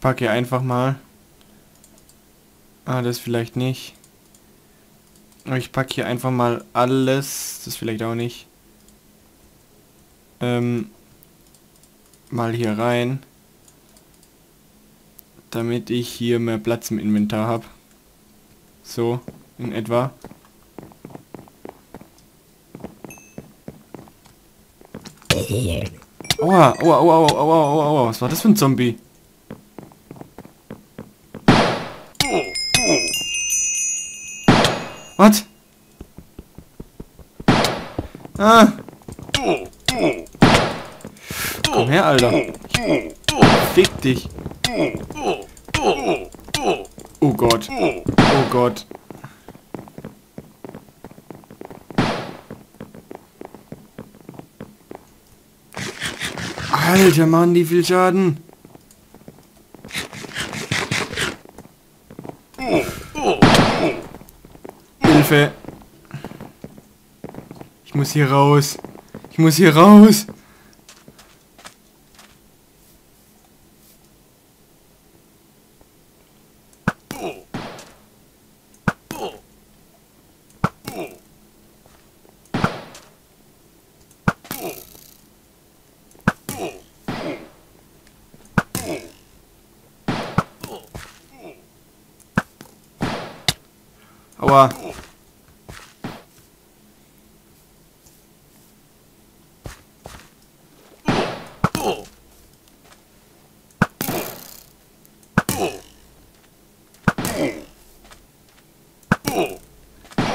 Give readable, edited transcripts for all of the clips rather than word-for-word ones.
Ich packe hier einfach mal. Ah, das vielleicht nicht. Ich packe hier einfach mal alles. Das vielleicht auch nicht. Mal hier rein. Damit ich hier mehr Platz im Inventar habe. So, in etwa. Aua, aua, aua, aua, aua, aua. Was war das für ein Zombie? Was? Ah! Komm her, Alter. Fick dich. Oh Gott. Oh Gott. Alter, Mann, die viel Schaden. Hilfe. Ich muss hier raus. Ich muss hier raus. Aua.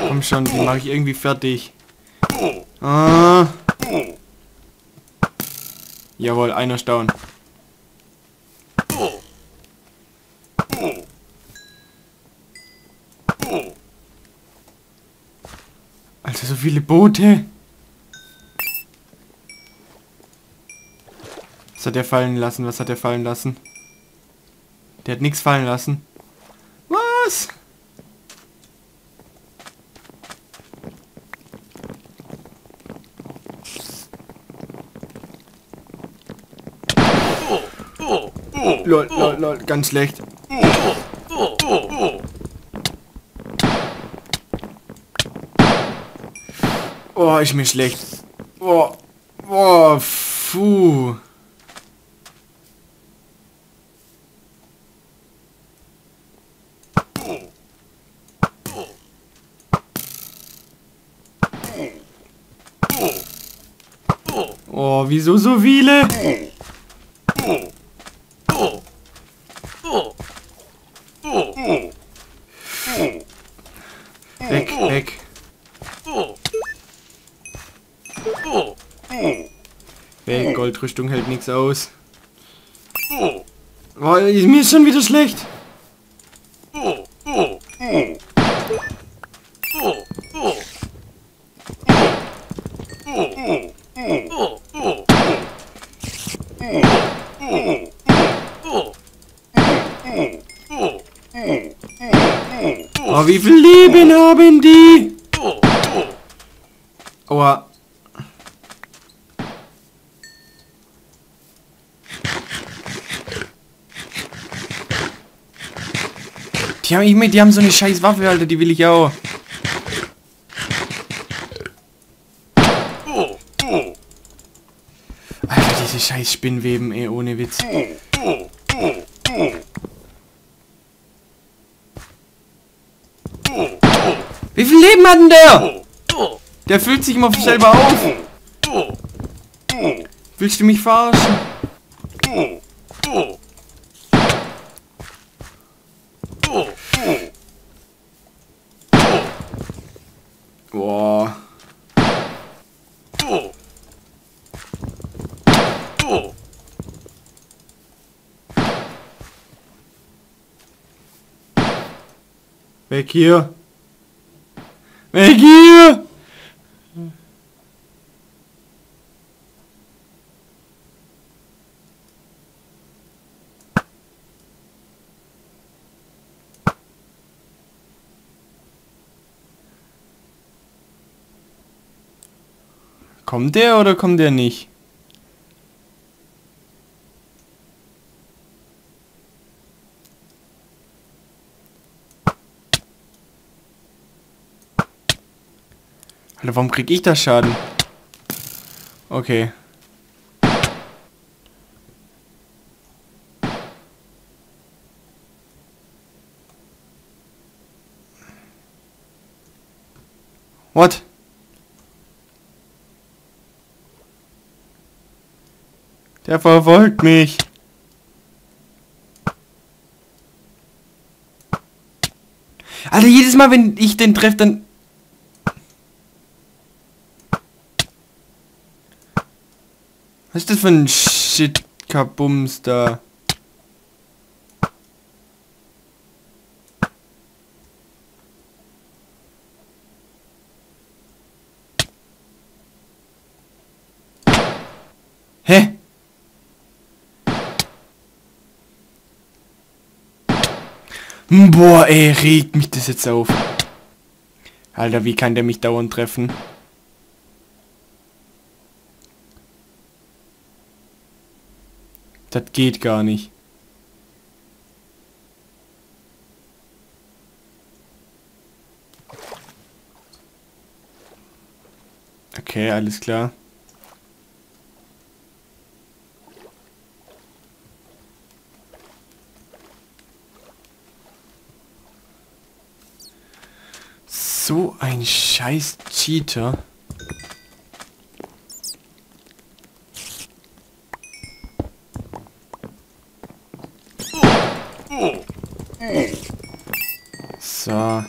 Komm schon, die mache ich irgendwie fertig. Ah. Jawohl, einer ist down. Alter, so viele Boote. Was hat der fallen lassen? Was hat der fallen lassen? Der hat nichts fallen lassen. Was? Lol, lol, lol, ganz schlecht. Oh, ist mir schlecht. Oh, oh, puh. Oh, wieso so viele? Weg, weg. Weg, Goldrüstung hält nichts aus. Oh, mir ist schon wieder schlecht. Oh, wie viel Leben haben die? Aua. Die haben so eine scheiß Waffe, Alter, die will ich auch. Alter, diese scheiß Spinnweben, ey, ohne Witz. Wie viel Leben hat denn der? Der füllt sich immer selber auf. Willst du mich verarschen? Boah. Weg hier. Weg hier! Kommt der oder kommt der nicht? Alter, warum krieg ich da Schaden? Okay. What? Der verfolgt mich. Alter, jedes Mal, wenn ich den treffe, dann... Was ist das für ein Shit-Kabums da? Hä? Boah, ey, regt mich das jetzt auf. Alter, wie kann der mich dauernd treffen? Das geht gar nicht. Okay, alles klar. So ein scheiß Cheater. So.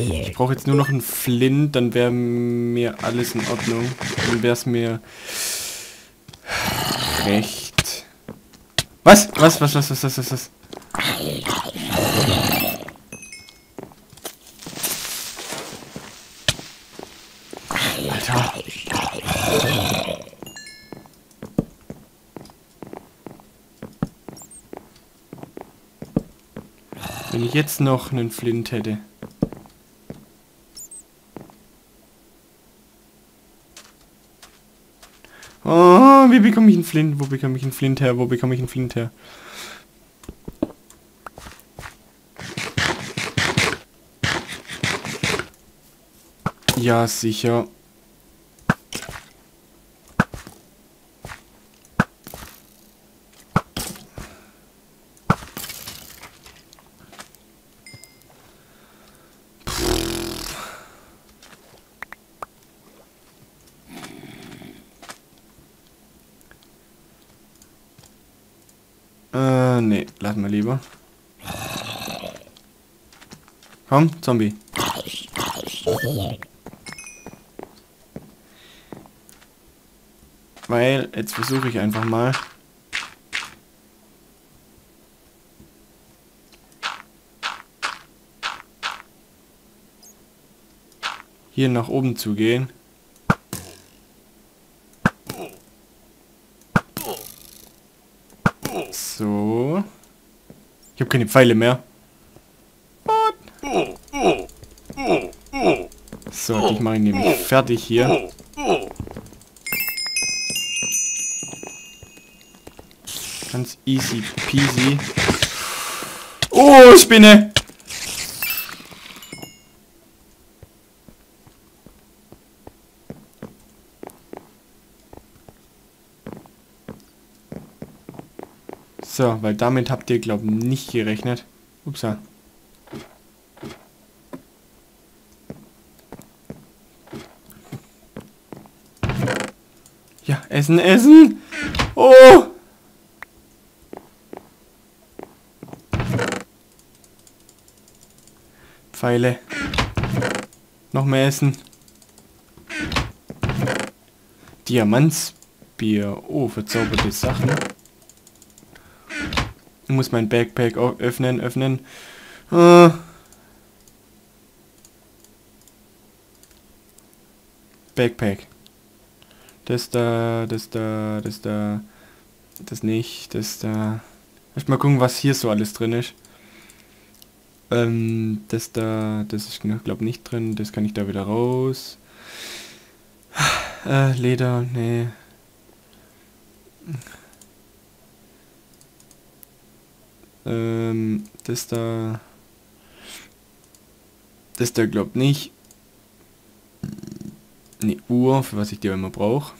Ich brauche jetzt nur noch einen Flint, dann wäre mir alles in Ordnung. Dann wäre es mir recht. Was? Was? Alter. Wenn ich jetzt noch einen Flint hätte. Oh, wie bekomme ich einen Flint? Wo bekomme ich einen Flint her? Ja, sicher. Nee, lass mal lieber. Komm, Zombie. Weil, jetzt versuche ich einfach mal. Hier nach oben zu gehen. So. Ich habe keine Pfeile mehr. So, ich mache ihn nämlich fertig hier. Ganz easy peasy. Oh, Spinne! So, weil damit habt ihr, glaube ich, nicht gerechnet. Upsa. Ja, essen, essen! Oh! Pfeile. Noch mehr essen. Diamantsbier. Oh, verzauberte Sachen. Ich muss mein Backpack öffnen, Backpack. Das da, das da, das da. Das nicht, das da. Lass mal gucken, was hier so alles drin ist. Das da, das ist, glaube ich, nicht drin. Das kann ich da wieder raus. Leder, nee. Das da. Das da glaubt nicht. Eine Uhr, für was ich die auch immer brauche.